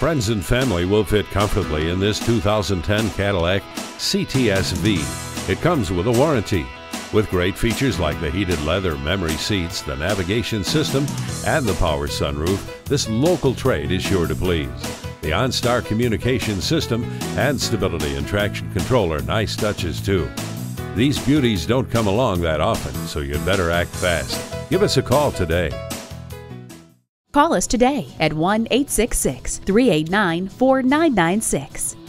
Friends and family will fit comfortably in this 2010 Cadillac CTS-V. It comes with a warranty. With great features like the heated leather memory seats, the navigation system, and the power sunroof, this local trade is sure to please. The OnStar communication system and stability and traction control are nice touches too. These beauties don't come along that often, so you'd better act fast. Give us a call today. Call us today at 1-866-389-4996.